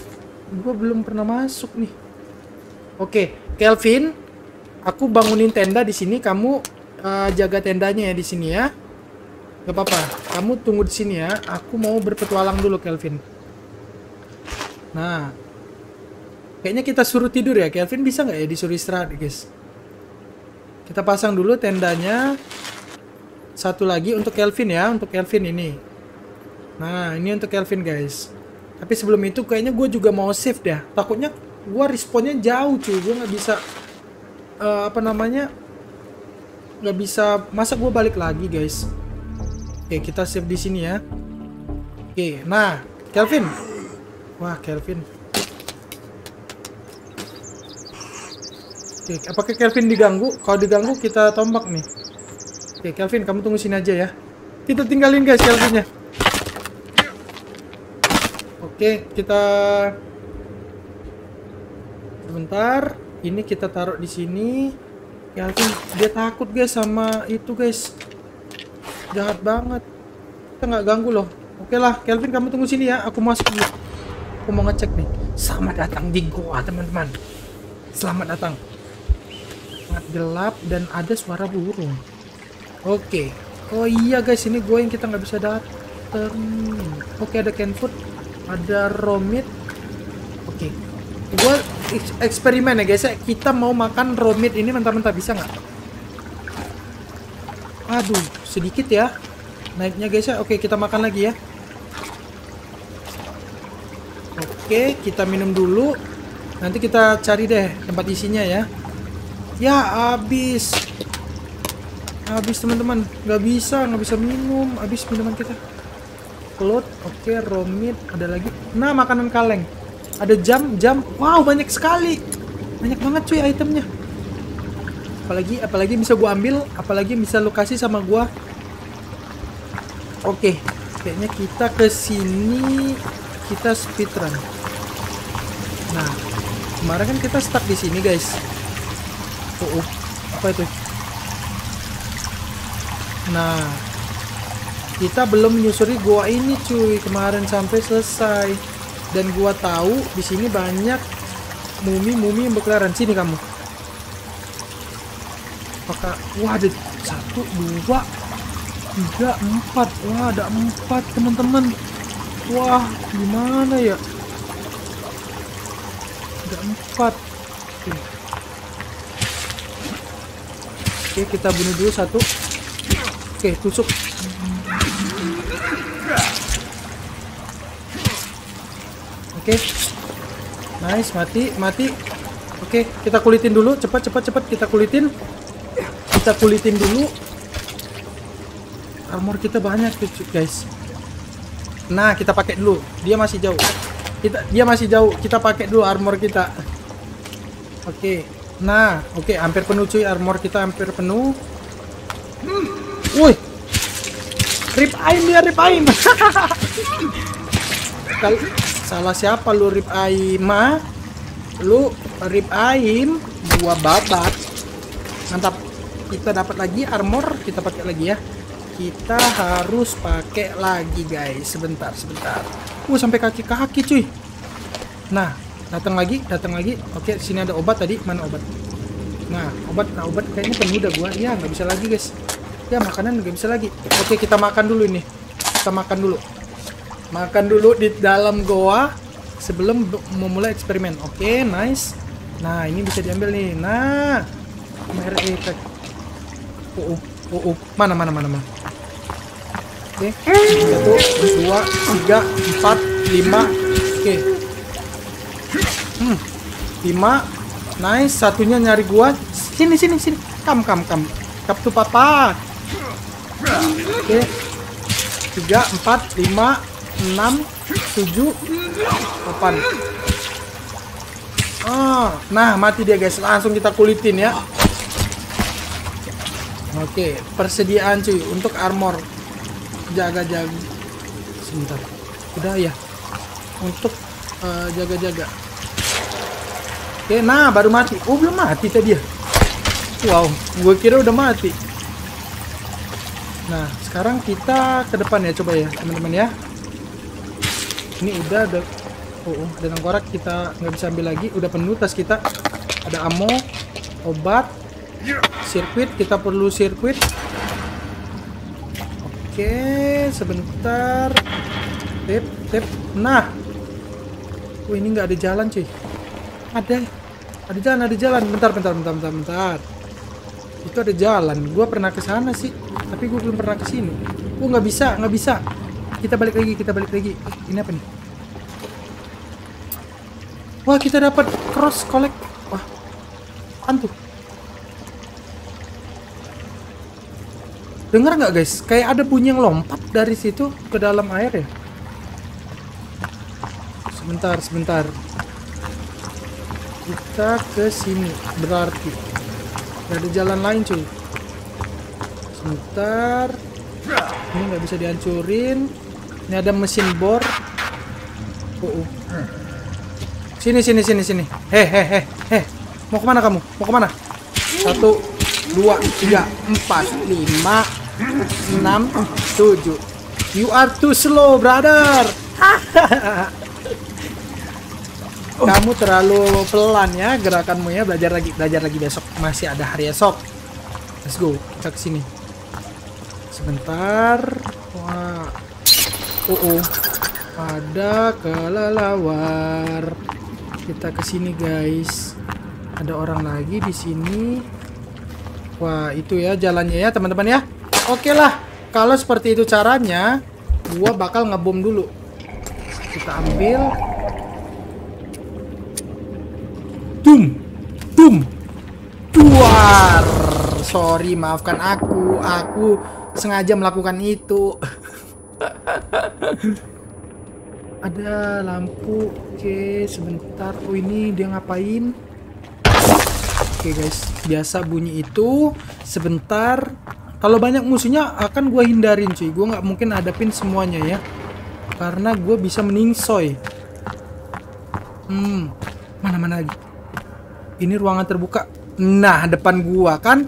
Gua belum pernah masuk nih. Oke, Kelvin, aku bangunin tenda di sini, kamu uh, jaga tendanya ya di sini ya. Gak apa-apa. Kamu tunggu di sini ya. Aku mau berpetualang dulu, Kelvin. Nah, kayaknya kita suruh tidur ya. Kelvin bisa nggak ya disuruh istirahat guys? Kita pasang dulu tendanya. Satu lagi untuk Kelvin ya. Untuk Kelvin ini. Nah, ini untuk Kelvin guys. Tapi sebelum itu kayaknya gue juga mau save deh. Takutnya gue responnya jauh cuy. Gue nggak bisa uh, apa namanya, nggak bisa. Masa gue balik lagi guys. Oke, kita save di sini ya. Oke, nah Kelvin. Wah, Kelvin. Oke, apakah Kelvin diganggu? Kalau diganggu kita tombak nih. Oke, Kelvin, kamu tunggu sini aja ya. Kita tinggalin guys Kelvinnya. Oke, kita sebentar. Ini kita taruh di sini. Kelvin dia takut guys sama itu guys. Jahat banget. Kita nggak ganggu loh. Oke lah, Kelvin kamu tunggu sini ya. Aku masuk dulu. Aku mau ngecek nih. Selamat datang di goa teman-teman. Selamat datang. Sangat gelap dan ada suara burung. Oke. Oh iya guys, ini gua yang kita nggak bisa datang. Oke, ada canned food, ada raw meat. Oke. Gua eksperimen ya guys ya. Kita mau makan raw meat ini mentah-mentah, bisa nggak? Aduh, sedikit ya naiknya guys ya. Oke, kita makan lagi ya. Oke, kita minum dulu. Nanti kita cari deh tempat isinya ya. Ya, habis. Habis teman-teman. Gak bisa, gak bisa minum. Habis minuman kita. Cloth, oke, raw meat. Ada lagi. Nah, makanan kaleng. Ada jam, jam. Wow, banyak sekali. Banyak banget cuy itemnya. Apalagi, apalagi bisa gua ambil. Apalagi bisa lu kasih sama gua. Oke, kayaknya kita ke sini. Kita speedrun. Nah, kemarin kan kita stuck di sini, guys. Oh, oh, apa itu? Nah, kita belum menyusuri gua ini, cuy. Kemarin sampai selesai. Dan gua tahu di sini banyak mumi-mumi yang berkeliaran. Sini kamu. Apakah? Wah, ada satu, dua, tiga, empat. Wah, ada empat, teman-teman. Wah, gimana ya? Ada empat. Oke. Oke, kita bunuh dulu satu. Oke, tusuk. Oke. Nice, mati, mati. Oke, kita kulitin dulu. Cepat, cepat, cepat. Kita kulitin. Kita kulitin dulu. Armor kita banyak, guys. Nah, kita pakai dulu. Dia masih jauh. Kita dia masih jauh. Kita pakai dulu armor kita. Oke. Okay. Nah, oke, okay, hampir penuh cuy, armor kita hampir penuh. Hmm. Woi. Rip aim dia, rip aim. Kalau salah siapa lu rip aim, ma? Lu rip aim gua babat. Mantap. Kita dapat lagi armor, kita pakai lagi ya. Kita harus pakai lagi guys. Sebentar, sebentar. Uh, sampai kaki-kaki cuy. Nah, datang lagi, datang lagi. Oke, sini ada obat tadi. Mana obat? Nah, obat, nah obat kayaknya penuh dah gua. Ya, nggak bisa lagi guys. Ya, makanan nggak bisa lagi. Oke, kita makan dulu ini. Kita makan dulu. Makan dulu di dalam goa sebelum memulai eksperimen. Oke, nice. Nah, ini bisa diambil nih. Nah, Mereka. Uh, uh, uh, uh. Mana, mana, mana, mana. Oke, satu, dua, tiga, empat, lima. Oke. Hmm. Lima. Nice, satunya nyari gua. Sini, sini, sini. Kam, kam, kam. Kap tuh papa. Oke. Tiga, empat, lima, enam, tujuh, delapan. Oh, nah mati dia guys. Langsung kita kulitin ya. Oke, persediaan cuy untuk armor. Jaga-jaga sebentar, udah ya untuk jaga-jaga. Uh, oke, nah baru mati. Oh belum mati tadi ya. Wow, gue kira udah mati. Nah sekarang kita ke depan ya, coba ya teman-teman ya. Ini udah ada. Oh, oh ada tengkorak, kita nggak bisa ambil lagi, udah penuh tas kita. Ada ammo, obat, sirkuit, kita perlu sirkuit. Oke, sebentar. Tip, tip. Nah. Wih, ini nggak ada jalan, cuy. Ada. Ada jalan, ada jalan. Bentar, bentar, bentar, bentar, bentar. Itu ada jalan. Gua pernah ke sana sih, tapi gua belum pernah ke sini. Gua nggak bisa, nggak bisa. Kita balik lagi, kita balik lagi. Eh, ini apa nih? Wah, kita dapat cross collect. Wah. Antu. Dengar nggak guys? Kayak ada bunyi yang lompat dari situ ke dalam air ya. Sebentar, sebentar. Kita ke sini berarti. Gak ada jalan lain cuy. Sebentar. Ini nggak bisa dihancurin. Ini ada mesin bor. Oh, oh. Sini, sini, sini, sini. Heh, heh, heh, heh. Mau kemana kamu? Mau kemana? Satu, dua, tiga, empat, lima. enam, tujuh. You are too slow, brother. Kamu terlalu pelan ya gerakanmu ya. Belajar lagi, belajar lagi besok. Masih ada hari esok. Let's go, kita ke sini. Sebentar. Wah. Oh, oh. Ada kelelawar. Kita ke sini, guys. Ada orang lagi di sini. Wah, itu ya jalannya ya, teman-teman ya. Oke lah, kalau seperti itu caranya, gua bakal ngebom dulu. Kita ambil. Tum, tum, tuar. Sorry, maafkan aku. Aku sengaja melakukan itu. Ada lampu. Oke, sebentar. Oh, ini dia ngapain? Oke guys, biasa bunyi itu. Sebentar, kalau banyak musuhnya akan gue hindarin cuy. Gue nggak mungkin hadapin semuanya ya, karena gue bisa meningsoy. Hmm, mana-mana lagi. Ini ruangan terbuka. Nah, depan gua kan.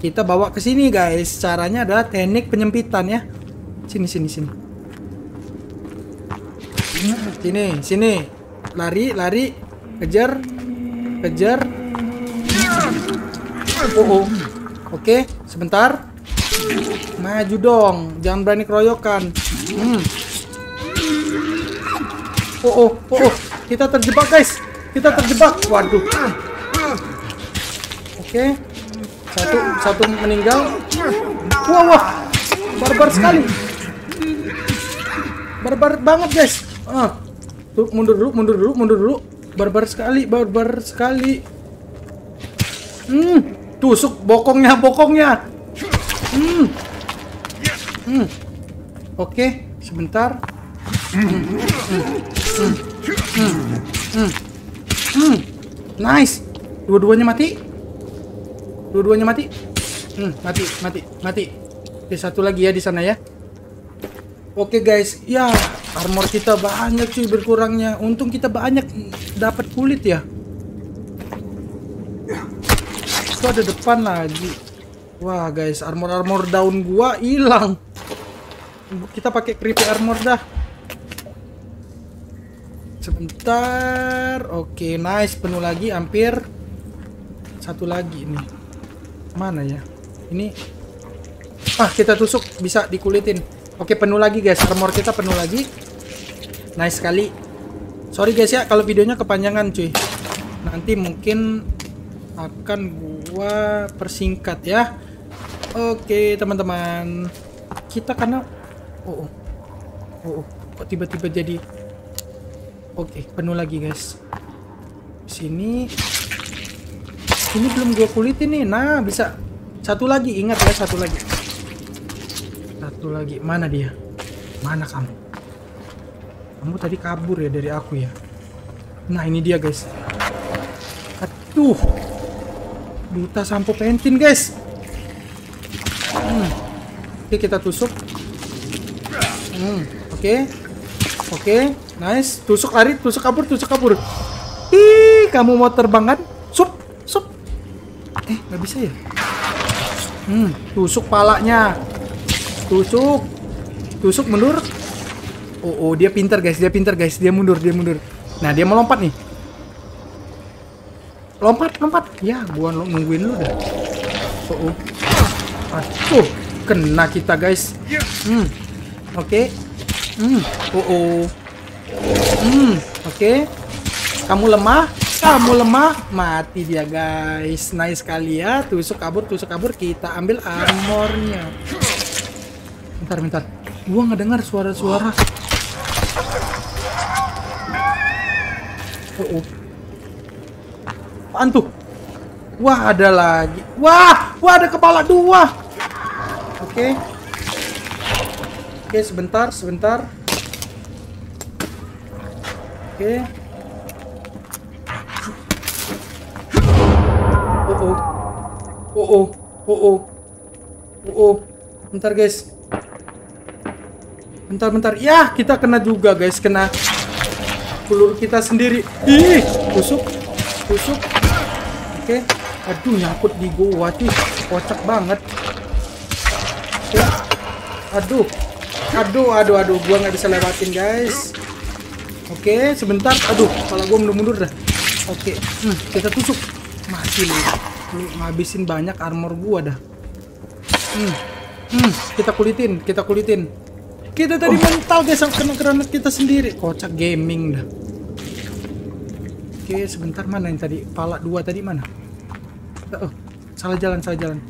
Kita bawa ke sini guys. Caranya adalah teknik penyempitan ya. Sini, sini, sini. Sini, sini. Lari, lari. Kejar, kejar. Oh, oh. Oke, sebentar. Maju dong, jangan berani keroyokan. Hmm. Oh, oh, oh, oh. Kita terjebak guys, kita terjebak. Waduh. Oke, satu, satu meninggal. Wah, wah, barbar sekali. Barbar banget guys. Ah, tuh, mundur dulu, mundur dulu, mundur dulu. Barbar sekali, barbar sekali. Hmm. Tusuk bokongnya, bokongnya. Hmm. Hmm. Oke, sebentar. Hmm. Hmm. Hmm. Hmm. Hmm. Nice. Dua-duanya mati. Dua-duanya mati. Hmm. Mati, mati, mati. Oke, satu lagi ya di sana ya. Oke guys, ya armor kita banyak cuy berkurangnya. Untung kita banyak dapat kulit ya. Itu ada depan lagi. Wah guys, armor-armor daun gua hilang. Kita pakai creepy armor dah. Sebentar. Oke, nice, penuh lagi hampir. Satu lagi nih. Mana ya? Ini. Ah, kita tusuk bisa dikulitin. Oke, penuh lagi guys, armor kita penuh lagi. Nice sekali. Sorry guys ya kalau videonya kepanjangan cuy. Nanti mungkin akan gua gua persingkat ya. Oke teman-teman, kita karena oh oh, oh, oh. kok tiba-tiba jadi oke penuh lagi guys. Sini ini belum gua kulitin nih. Nah bisa satu lagi, ingat ya, satu lagi, satu lagi. Mana dia? Mana kamu? Kamu tadi kabur ya dari aku ya. Nah ini dia guys. Aduh, buta sampo pentin guys. Hmm. Oke kita tusuk. Hmm. Oke, oke, nice. Tusuk lari, tusuk kabur, tusuk kabur. Ih, kamu mau terbang kan? Sup, sup. Eh, nggak bisa ya? Hmm, tusuk palanya. Tusuk, tusuk mundur. Oh, oh, dia pintar guys, dia pintar guys, dia mundur, dia mundur. Nah, dia mau lompat nih. Lompat, lompat. Ya, gua nungguin lu dah. Oh, oh. Aduh, kena kita guys. Hmm, oke. Okay. Hmm, oh, oh. Hmm, oke. Okay. Kamu lemah, kamu lemah, mati dia guys. Nice sekali ya. Tusuk kabur, tusuk kabur. Kita ambil armornya. Bentar, bentar. Gua ngedengar suara-suara. Oh, oh. Apaan tuh? Wah, ada lagi. Wah, wah ada kepala dua. Oke. Okay. Oke, okay, sebentar, sebentar. Oke. Okay. Oh oh. Oh oh. Oh oh. Oh oh. Bentar, guys. Bentar, bentar. Ya, kita kena juga, guys. Kena peluru kita sendiri. Ih, tusuk. Tusuk. Oke. Okay. Aduh, nyangkut di gua, cuy. Kocak banget. Oke. Okay. Aduh. Aduh, aduh, aduh, gua nggak bisa lewatin, guys. Oke, okay, sebentar. Aduh, kalau gua mundur-mundur dah. Oke, okay. hmm, kita tusuk. Mati lu, lu ngabisin banyak armor gua dah. Hmm, hmm, kita kulitin, kita kulitin. Kita tadi oh. mental, guys, yang kena granat kita sendiri. Kocak gaming dah. Oke, okay, sebentar, mana yang tadi? Pala dua tadi mana? Oh, salah jalan, salah jalan.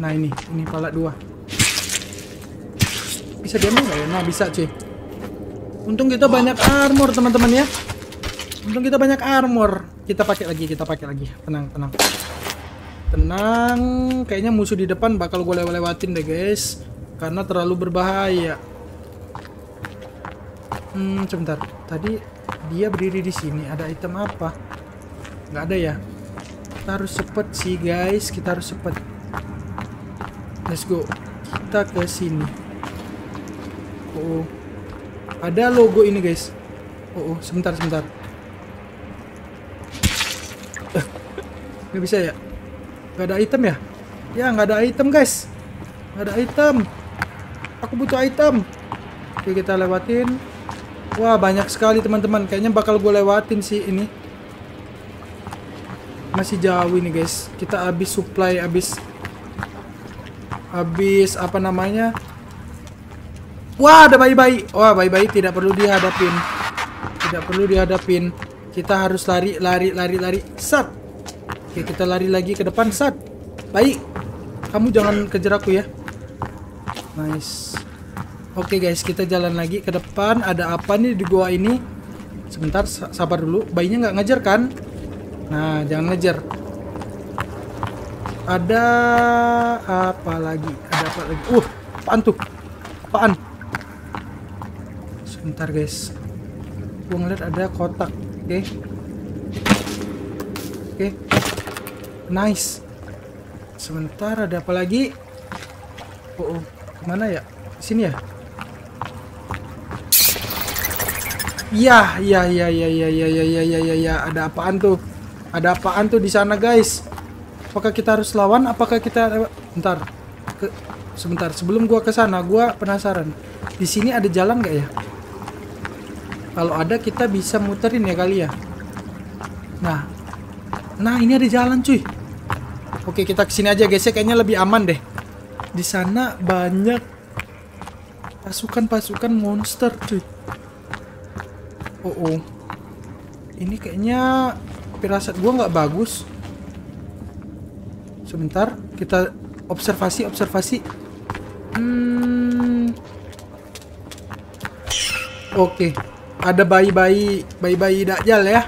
Nah ini, ini pala dua. Bisa diambil nggak ya? Nah bisa cuy. Untung kita banyak armor teman-teman ya. Untung kita banyak armor. Kita pakai lagi, kita pakai lagi. Tenang, tenang, tenang. Kayaknya musuh di depan bakal gue lewatin deh guys, karena terlalu berbahaya. Hmm, sebentar. Tadi dia berdiri di sini. Ada item apa? Nggak ada ya. Kita harus cepet sih guys. Kita harus cepet. Let's go. Kita ke sini. Oh, oh, ada logo ini guys. Oh, oh. sebentar sebentar. Nggak bisa ya? Nggak ada item ya? Ya nggak ada item guys. Nggak ada item. Aku butuh item. Oke kita lewatin. Wah banyak sekali teman-teman. Kayaknya bakal gue lewatin sih ini. Masih jauh ini guys. Kita habis supply, habis, habis apa namanya? Wah ada bayi-bayi. Wah bayi-bayi tidak perlu dihadapin. Tidak perlu dihadapin. Kita harus lari, lari, lari, lari. Sat. Oke kita lari lagi ke depan. Sat. Bayi, kamu jangan kejar aku ya. Nice. Oke guys kita jalan lagi ke depan. Ada apa nih di gua ini? Sebentar sabar dulu. Bayinya nggak ngejar kan? Nah jangan ngejar. Ada apa lagi? Ada apa lagi? Uh apaan tuh? Apaan? Bentar guys, gua ngeliat ada kotak, oke, okay. oke, okay. nice. Sebentar ada apa lagi? Oh, oh. Kemana ya? Sini ya? Ya, ya, ya, ya, ya, ya, ya, ya, ya, ya, ya. Ada apaan tuh? Ada apaan tuh di sana guys? Apakah kita harus lawan? Apakah kita? Bentar, Ke... sebentar. Sebelum gua ke sana, gua penasaran. Di sini ada jalan nggak ya? Kalau ada kita bisa muterin ya kali ya. Nah, nah ini ada jalan cuy. Oke kita kesini aja guys ya, kayaknya lebih aman deh. Di sana banyak pasukan-pasukan monster cuy. Oh oh, ini kayaknya pirasat gua nggak bagus. Sebentar, kita observasi, observasi. Hmm. Oke, ada bayi-bayi, bayi-bayi Dajjal ya.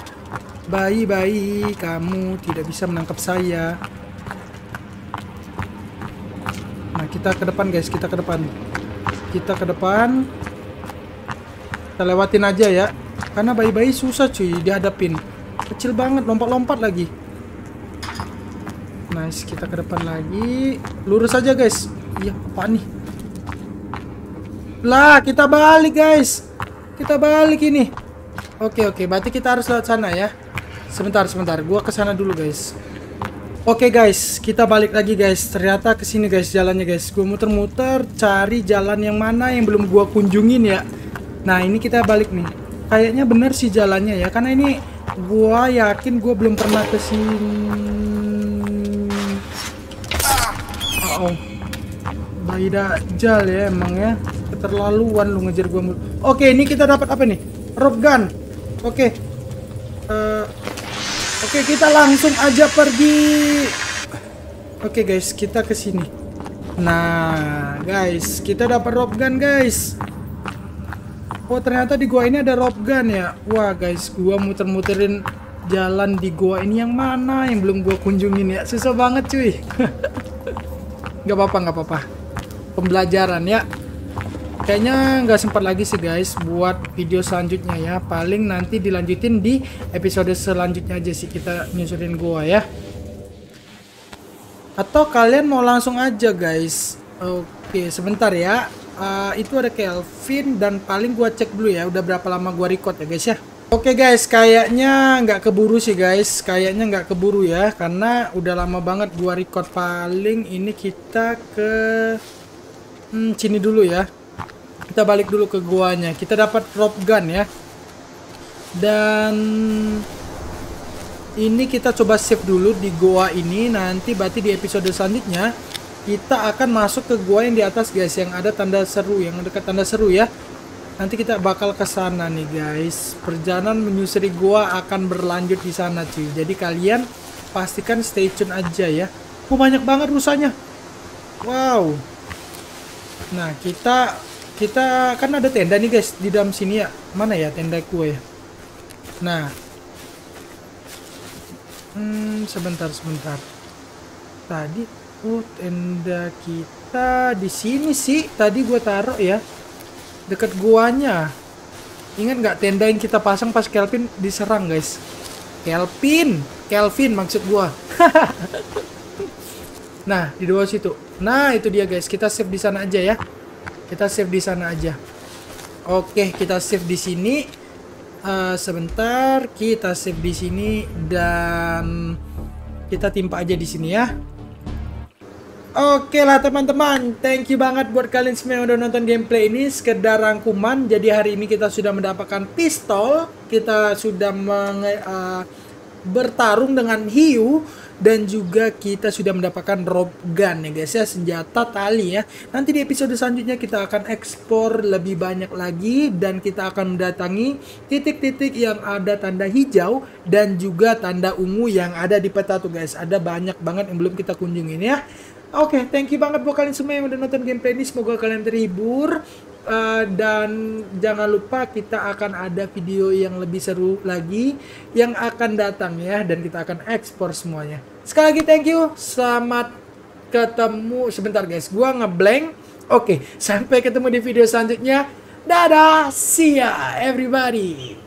Bayi-bayi, kamu tidak bisa menangkap saya. Nah, kita ke depan guys, kita ke depan. Kita ke depan. Kita lewatin aja ya. Karena bayi-bayi susah cuy dihadapin. Kecil banget, lompat-lompat lagi. Nice, kita ke depan lagi. Lurus aja guys. Iya, apa nih? Lah, kita balik guys. Kita balik ini. Oke, oke. Berarti kita harus lewat sana ya. Sebentar, sebentar. Gua ke sana dulu guys. Oke guys, kita balik lagi guys. Ternyata kesini guys jalannya guys. Gua muter-muter cari jalan yang mana yang belum gua kunjungin ya. Nah, ini kita balik nih. Kayaknya bener sih jalannya ya. Karena ini gua yakin gua belum pernah kesini. Oh, bayi Dajjal ya emang ya. Keterlaluan lu ngejar gua mulu. Oke, ini kita dapat apa nih? Rope gun. Oke. Uh, Oke, kita langsung aja pergi. Oke guys, kita ke sini. Nah, guys, kita dapat rope gun, guys. Oh, ternyata di gua ini ada rope gun ya. Wah, guys, gua muter-muterin jalan di gua ini yang mana yang belum gua kunjungin ya. Susah banget, cuy. Gak apa-apa, gak apa-apa. Pembelajaran ya. Kayaknya gak sempat lagi sih guys buat video selanjutnya ya. Paling nanti dilanjutin di episode selanjutnya aja sih. Kita nyusurin gua ya. Atau kalian mau langsung aja guys. Oke sebentar ya. uh, Itu ada Kelvin. Dan paling gua cek dulu ya udah berapa lama gua record ya guys ya. Oke guys, kayaknya nggak keburu sih guys, kayaknya nggak keburu ya, karena udah lama banget gua record. Paling ini kita ke hmm, sini dulu ya, kita balik dulu ke guanya. Kita dapat rope gun ya, dan ini kita coba save dulu di gua ini. Nanti berarti di episode selanjutnya kita akan masuk ke gua yang di atas guys, yang ada tanda seru, yang dekat tanda seru ya. Nanti kita bakal ke sana nih guys. Perjalanan menyusuri gua akan berlanjut di sana cuy. Jadi kalian pastikan stay tune aja ya. Oh, banyak banget rusanya. Wow. Nah, kita kita kan ada tenda nih guys di dalam sini ya. Mana ya tenda gua ya? Nah. Hmm, sebentar sebentar. Tadi oh, tenda kita di sini sih. Tadi gua taruh ya. Dekat guanya. Ingat nggak tenda yang kita pasang pas Kelvin diserang guys? Kelvin, Kelvin maksud gua. Nah, di bawah situ. Nah, itu dia guys. Kita save di sana aja ya. Kita save di sana aja. Oke, kita save di sini. Uh, sebentar, kita save di sini dan kita timpa aja di sini ya. Oke lah teman-teman, thank you banget buat kalian semua yang udah nonton gameplay ini. Sekedar rangkuman, jadi hari ini kita sudah mendapatkan pistol. Kita sudah menge, uh, bertarung dengan hiu. Dan juga kita sudah mendapatkan rope gun ya guys ya, senjata tali ya. Nanti di episode selanjutnya kita akan eksplor lebih banyak lagi. Dan kita akan mendatangi titik-titik yang ada tanda hijau dan juga tanda ungu yang ada di peta tuh guys. Ada banyak banget yang belum kita kunjungin ya. Oke, okay, thank you banget buat kalian semua yang udah nonton gameplay ini. Semoga kalian terhibur. Uh, dan jangan lupa kita akan ada video yang lebih seru lagi yang akan datang ya. Dan kita akan ekspor semuanya. Sekali lagi thank you. Selamat ketemu. Sebentar guys, gua ngeblank. Oke, okay, sampai ketemu di video selanjutnya. Dadah, see ya everybody.